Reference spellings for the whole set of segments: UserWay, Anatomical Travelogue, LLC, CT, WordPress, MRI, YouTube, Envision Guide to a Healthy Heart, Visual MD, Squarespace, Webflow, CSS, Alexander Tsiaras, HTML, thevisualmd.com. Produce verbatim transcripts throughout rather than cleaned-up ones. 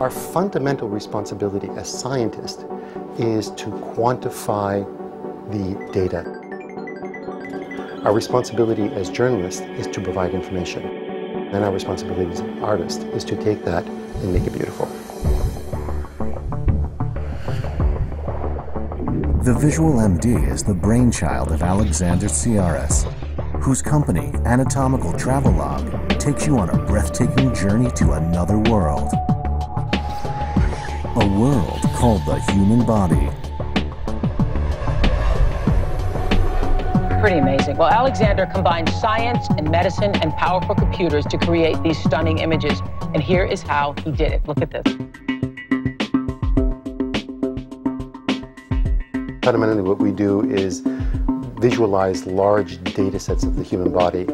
Our fundamental responsibility as scientists is to quantify the data. Our responsibility as journalists is to provide information. And our responsibility as an artist is to take that and make it beautiful. The Visual M D is the brainchild of Alexander Tsiaras, whose company, Anatomical Travelogue, takes you on a breathtaking journey to another world. A world called the human body. Pretty amazing. Well, Alexander combined science and medicine and powerful computers to create these stunning images. And here is how he did it. Look at this. Fundamentally, what we do is visualize large data sets of the human body.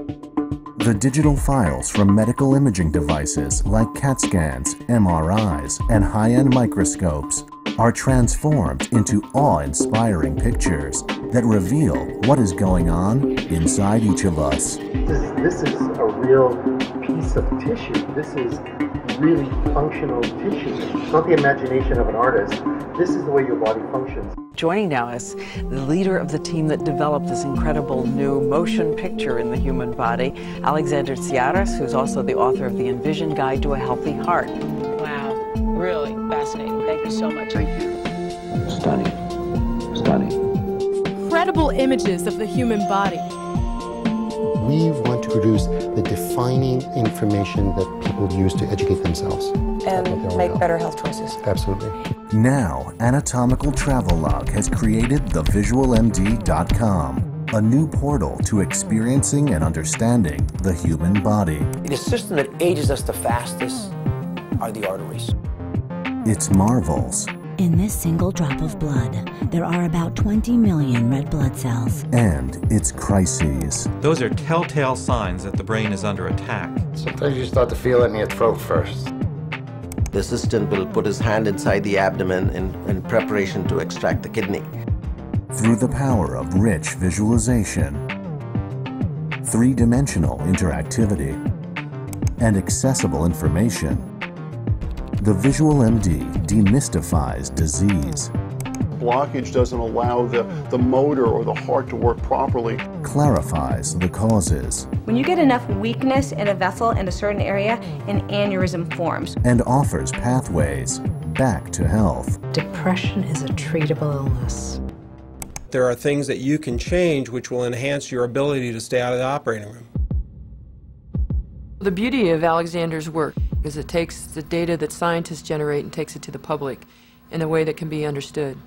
The digital files from medical imaging devices like CAT scans, M R Is, and high-end microscopes are transformed into awe-inspiring pictures that reveal what is going on inside each of us. This, this is a real piece of tissue. This is really functional tissue. It's not the imagination of an artist. This is the way your body functions. Joining now is the leader of the team that developed this incredible new motion picture in the human body, Alexander Tsiaras, who's also the author of the Envision Guide to a Healthy Heart. Wow, really fascinating. Thank you so much. Thank you. Stunning. Stunning. Incredible images of the human body. We want to produce the defining information that people use to educate themselves. And make better health choices. Absolutely. Now, Anatomical Travelogue has created the visual M D dot com, a new portal to experiencing and understanding the human body. The system that ages us the fastest are the arteries. Its marvels. In this single drop of blood, there are about twenty million red blood cells. And its crises. Those are telltale signs that the brain is under attack. Sometimes you start to feel it in your throat first. The assistant will put his hand inside the abdomen in, in preparation to extract the kidney. Through the power of rich visualization, three-dimensional interactivity, and accessible information, the Visual M D demystifies disease. Blockage doesn't allow the, the motor or the heart to work properly. Clarifies the causes. When you get enough weakness in a vessel in a certain area, an aneurysm forms. And offers pathways back to health. Depression is a treatable illness. There are things that you can change which will enhance your ability to stay out of the operating room. The beauty of Alexander's work is it takes the data that scientists generate and takes it to the public in a way that can be understood.